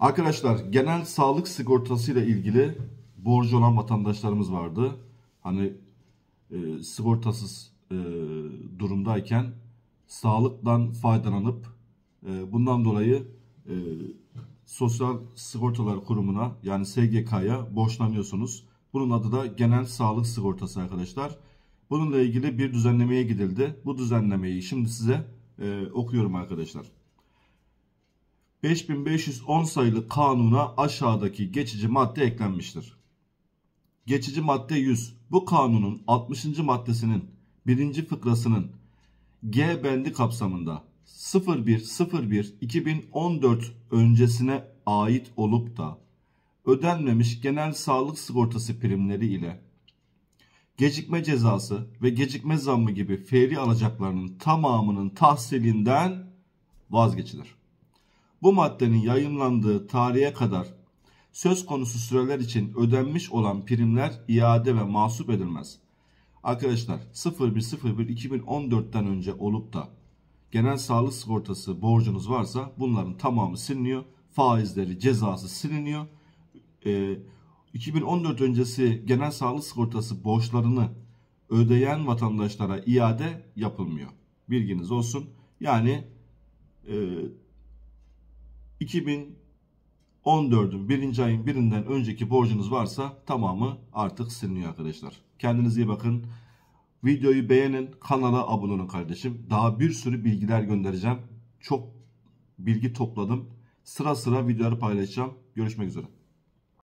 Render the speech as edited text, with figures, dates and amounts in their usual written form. Arkadaşlar genel sağlık sigortasıyla ilgili borcu olan vatandaşlarımız vardı. Hani sigortasız durumdayken sağlıktan faydalanıp bundan dolayı Sosyal Sigortalar Kurumu'na yani SGK'ya borçlanıyorsunuz. Bunun adı da genel sağlık sigortası arkadaşlar. Bununla ilgili bir düzenlemeye gidildi. Bu düzenlemeyi şimdi size okuyorum arkadaşlar. 5510 sayılı kanuna aşağıdaki geçici madde eklenmiştir. Geçici madde 100. Bu kanunun 60. maddesinin 1. fıkrasının G bendi kapsamında 01.01.2014 öncesine ait olup da ödenmemiş genel sağlık sigortası primleri ile gecikme cezası ve gecikme zammı gibi feri alacaklarının tamamının tahsilinden vazgeçilir. Bu maddenin yayımlandığı tarihe kadar söz konusu süreler için ödenmiş olan primler iade ve mahsup edilmez. Arkadaşlar 01.01.2014'ten önce olup da genel sağlık sigortası borcunuz varsa bunların tamamı siliniyor. Faizleri, cezası siliniyor. 2014 öncesi genel sağlık sigortası borçlarını ödeyen vatandaşlara iade yapılmıyor. Bilginiz olsun. Yani 2014'ün 1. ayın 1'inden önceki borcunuz varsa tamamı artık siliniyor arkadaşlar. Kendinize iyi bakın. Videoyu beğenin, kanala abone olun kardeşim. Daha bir sürü bilgiler göndereceğim. Çok bilgi topladım. Sıra sıra videoları paylaşacağım. Görüşmek üzere.